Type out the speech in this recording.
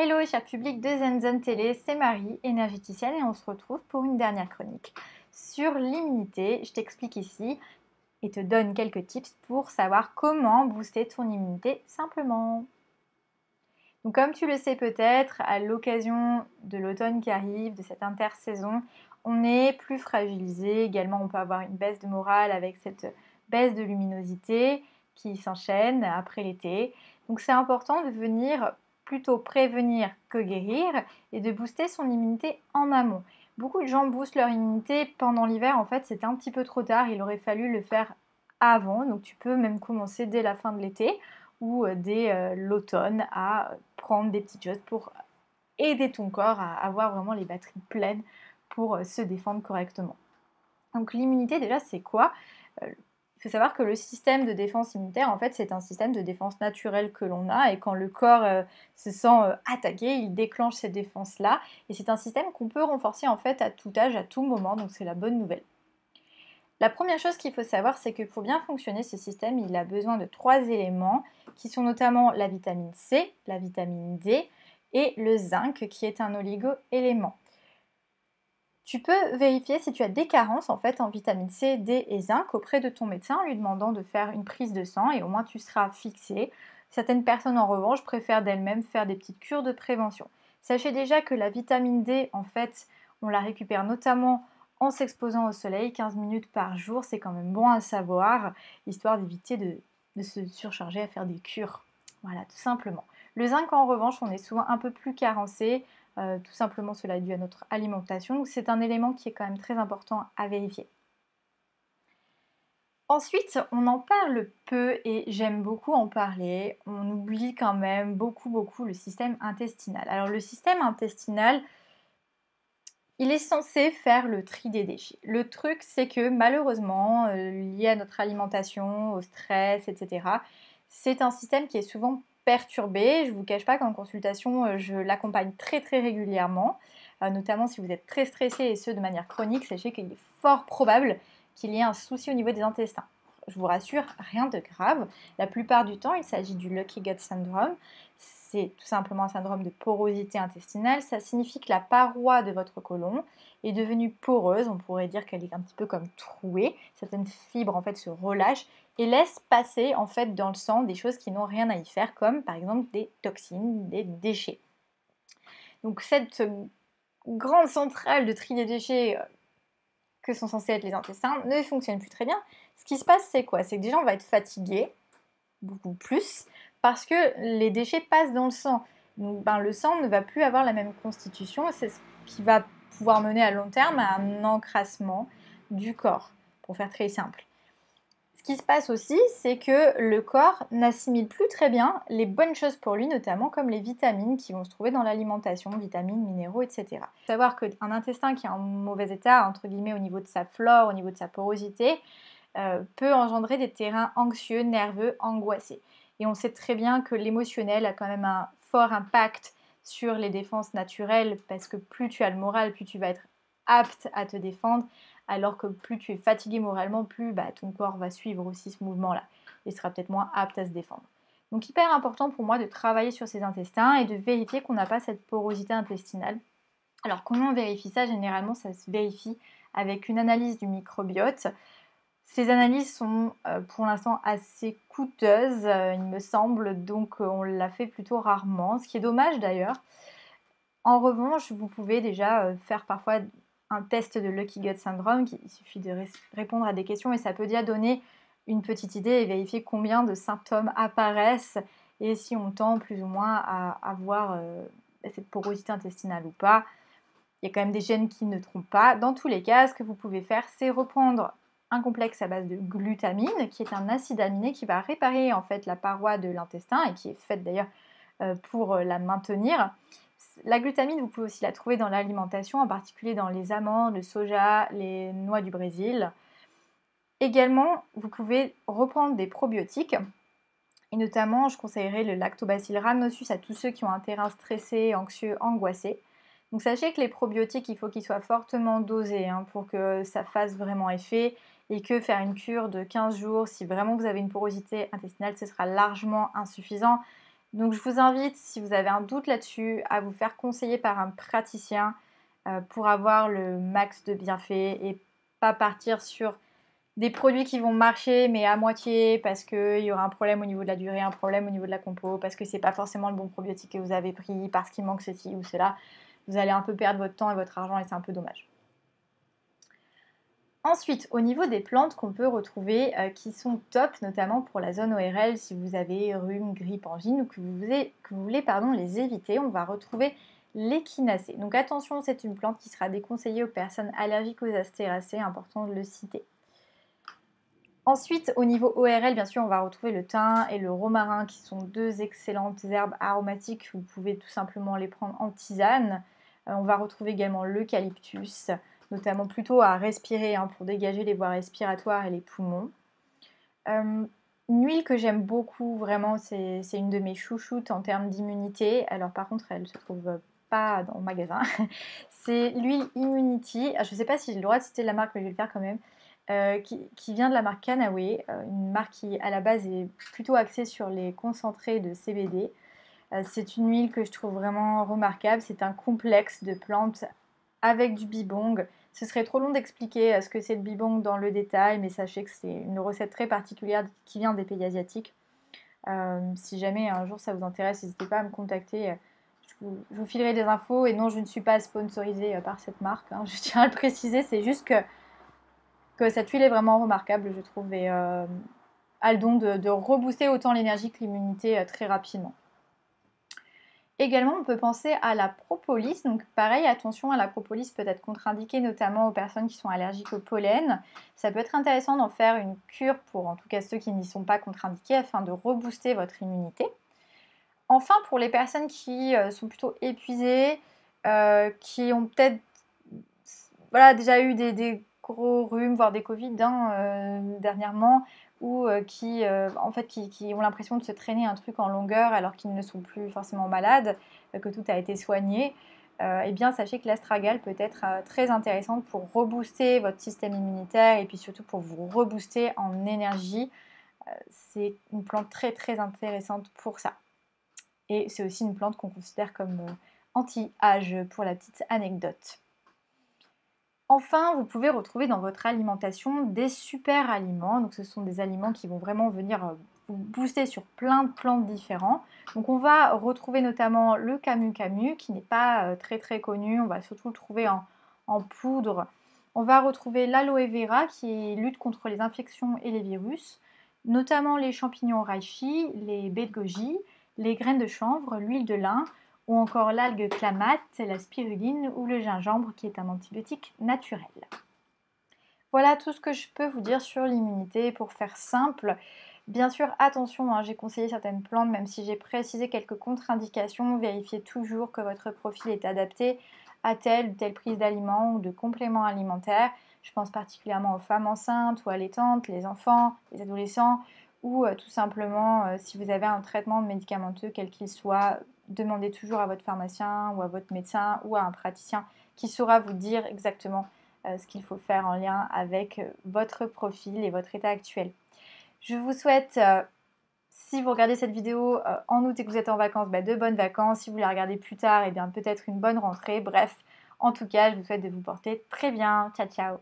Hello cher public de ZenZone Télé, c'est Marie, énergéticienne, et on se retrouve pour une dernière chronique sur l'immunité. Je t'explique ici et te donne quelques tips pour savoir comment booster ton immunité simplement. Donc comme tu le sais peut-être, à l'occasion de l'automne qui arrive, de cette intersaison, on est plus fragilisé. Également, on peut avoir une baisse de morale avec cette baisse de luminosité qui s'enchaîne après l'été. Donc c'est important de venir plutôt prévenir que guérir et de booster son immunité en amont. Beaucoup de gens boostent leur immunité pendant l'hiver, en fait c'est un petit peu trop tard, il aurait fallu le faire avant, donc tu peux même commencer dès la fin de l'été ou dès l'automne à prendre des petites choses pour aider ton corps à avoir vraiment les batteries pleines pour se défendre correctement. Donc l'immunité déjà c'est quoi? Il faut savoir que le système de défense immunitaire, en fait, c'est un système de défense naturelle que l'on a, et quand le corps se sent attaqué, il déclenche ces défenses-là, et c'est un système qu'on peut renforcer en fait à tout âge, à tout moment, donc c'est la bonne nouvelle. La première chose qu'il faut savoir, c'est que pour bien fonctionner ce système, il a besoin de trois éléments, qui sont notamment la vitamine C, la vitamine D, et le zinc, qui est un oligo-élément. Tu peux vérifier si tu as des carences en fait en vitamine C, D et zinc auprès de ton médecin en lui demandant de faire une prise de sang, et au moins tu seras fixé. Certaines personnes en revanche préfèrent d'elles-mêmes faire des petites cures de prévention. Sachez déjà que la vitamine D, en fait, on la récupère notamment en s'exposant au soleil 15 minutes par jour. C'est quand même bon à savoir, histoire d'éviter de se surcharger à faire des cures. Voilà, tout simplement. Le zinc en revanche, on est souvent un peu plus carencé. Tout simplement, cela est dû à notre alimentation. Donc c'est un élément qui est quand même très important à vérifier. Ensuite, on en parle peu et j'aime beaucoup en parler. On oublie quand même beaucoup le système intestinal. Alors le système intestinal, il est censé faire le tri des déchets. Le truc, c'est que malheureusement, lié à notre alimentation, au stress, etc., c'est un système qui est souvent perturbée. Je ne vous cache pas qu'en consultation, je l'accompagne très régulièrement, notamment si vous êtes très stressé, et ce de manière chronique, sachez qu'il est fort probable qu'il y ait un souci au niveau des intestins. Je vous rassure, rien de grave. La plupart du temps, il s'agit du leaky gut syndrome. C'est tout simplement un syndrome de porosité intestinale. Ça signifie que la paroi de votre côlon est devenue poreuse. On pourrait dire qu'elle est un petit peu comme trouée. Certaines fibres en fait se relâchent et laissent passer en fait dans le sang des choses qui n'ont rien à y faire, comme par exemple des toxines, des déchets. Donc cette grande centrale de tri des déchets que sont censés être les intestins ne fonctionne plus très bien. Ce qui se passe, c'est quoi? C'est que déjà on va être fatigué, beaucoup plus, parce que les déchets passent dans le sang. Donc le sang ne va plus avoir la même constitution, c'est ce qui va pouvoir mener à long terme à un encrassement du corps, pour faire très simple. Ce qui se passe aussi, c'est que le corps n'assimile plus très bien les bonnes choses pour lui, notamment comme les vitamines qui vont se trouver dans l'alimentation, vitamines, minéraux, etc. Il faut savoir qu'un intestin qui est en mauvais état, entre guillemets, au niveau de sa flore, au niveau de sa porosité, peut engendrer des terrains anxieux, nerveux, angoissés. Et on sait très bien que l'émotionnel a quand même un fort impact sur les défenses naturelles, parce que plus tu as le moral, plus tu vas être apte à te défendre, alors que plus tu es fatigué moralement, plus ton corps va suivre aussi ce mouvement-là et sera peut-être moins apte à se défendre. Donc hyper important pour moi de travailler sur ses intestins et de vérifier qu'on n'a pas cette porosité intestinale. Alors comment on vérifie ça? Généralement ça se vérifie avec une analyse du microbiote. Ces analyses sont pour l'instant assez coûteuses, il me semble, donc on la fait plutôt rarement, ce qui est dommage d'ailleurs. En revanche, vous pouvez déjà faire parfois un test de Leaky Gut Syndrome, il suffit de répondre à des questions et ça peut déjà donner une petite idée et vérifier combien de symptômes apparaissent et si on tend plus ou moins à avoir cette porosité intestinale ou pas. Il y a quand même des gènes qui ne trompent pas. Dans tous les cas, ce que vous pouvez faire, c'est reprendre un complexe à base de glutamine, qui est un acide aminé qui va réparer en fait la paroi de l'intestin et qui est faite d'ailleurs pour la maintenir. La glutamine, vous pouvez aussi la trouver dans l'alimentation, en particulier dans les amandes, le soja, les noix du Brésil. Également, vous pouvez reprendre des probiotiques, et notamment, je conseillerais le lactobacillus rhamnosus à tous ceux qui ont un terrain stressé, anxieux, angoissé. Donc sachez que les probiotiques, il faut qu'ils soient fortement dosés pour que ça fasse vraiment effet, et que faire une cure de 15 jours, si vraiment vous avez une porosité intestinale, ce sera largement insuffisant. Donc je vous invite, si vous avez un doute là-dessus, à vous faire conseiller par un praticien pour avoir le max de bienfaits et pas partir sur des produits qui vont marcher mais à moitié parce qu'il y aura un problème au niveau de la durée, un problème au niveau de la compo, parce que c'est pas forcément le bon probiotique que vous avez pris, parce qu'il manque ceci ou cela. Vous allez un peu perdre votre temps et votre argent et c'est un peu dommage. Ensuite, au niveau des plantes qu'on peut retrouver qui sont top, notamment pour la zone ORL, si vous avez rhume, grippe, angine ou que vous voulez les éviter, on va retrouver l'échinacée. Donc attention, c'est une plante qui sera déconseillée aux personnes allergiques aux astéracées, important de le citer. Ensuite, au niveau ORL, bien sûr, on va retrouver le thym et le romarin qui sont deux excellentes herbes aromatiques. Vous pouvez tout simplement les prendre en tisane. On va retrouver également l'eucalyptus, notamment plutôt à respirer pour dégager les voies respiratoires et les poumons. Une huile que j'aime beaucoup, vraiment, c'est une de mes chouchoutes en termes d'immunité. Alors par contre, elle ne se trouve pas dans le magasin. C'est l'huile Immunity. Je ne sais pas si j'ai le droit de citer la marque, mais je vais le faire quand même. Qui vient de la marque Cannaway, une marque qui à la base est plutôt axée sur les concentrés de CBD. C'est une huile que je trouve vraiment remarquable, c'est un complexe de plantes avec du bibong. Ce serait trop long d'expliquer ce que c'est le bibong dans le détail, mais sachez que c'est une recette très particulière qui vient des pays asiatiques. Si jamais un jour ça vous intéresse, n'hésitez pas à me contacter, je vous filerai des infos. Et non, je ne suis pas sponsorisée par cette marque, hein, je tiens à le préciser, c'est juste que cette huile est vraiment remarquable, je trouve, et a le don de rebooster autant l'énergie que l'immunité très rapidement. Également, on peut penser à la propolis. Donc pareil, attention, à la propolis peut être contre-indiquée, notamment aux personnes qui sont allergiques au pollen. Ça peut être intéressant d'en faire une cure pour, en tout cas, ceux qui n'y sont pas contre-indiqués, afin de rebooster votre immunité. Enfin, pour les personnes qui sont plutôt épuisées, qui ont peut-être déjà eu des gros rhumes, voire des Covid dernièrement, ou qui ont l'impression de se traîner un truc en longueur alors qu'ils ne sont plus forcément malades, que tout a été soigné, eh bien sachez que l'astragale peut être très intéressante pour rebooster votre système immunitaire et puis surtout pour vous rebooster en énergie. C'est une plante très très intéressante pour ça. Et c'est aussi une plante qu'on considère comme anti-âge pour la petite anecdote. Enfin, vous pouvez retrouver dans votre alimentation des super aliments. Donc, ce sont des aliments qui vont vraiment venir vous booster sur plein de plantes différents. Donc, on va retrouver notamment le camu camu qui n'est pas très très connu. On va surtout le trouver en poudre. On va retrouver l'aloe vera qui lutte contre les infections et les virus, notamment les champignons reishi, les baies de goji, les graines de chanvre, l'huile de lin, ou encore l'algue clamate, la spiruline ou le gingembre qui est un antibiotique naturel. Voilà tout ce que je peux vous dire sur l'immunité pour faire simple. Bien sûr, attention, j'ai conseillé certaines plantes, même si j'ai précisé quelques contre-indications. Vérifiez toujours que votre profil est adapté à telle ou telle prise d'aliments ou de compléments alimentaires. Je pense particulièrement aux femmes enceintes ou allaitantes, les enfants, les adolescents, ou tout simplement si vous avez un traitement médicamenteux quel qu'il soit, demandez toujours à votre pharmacien ou à votre médecin ou à un praticien qui saura vous dire exactement ce qu'il faut faire en lien avec votre profil et votre état actuel. Je vous souhaite, si vous regardez cette vidéo en août et que vous êtes en vacances, de bonnes vacances. Si vous la regardez plus tard, peut-être une bonne rentrée. Bref, en tout cas, je vous souhaite de vous porter très bien. Ciao, ciao!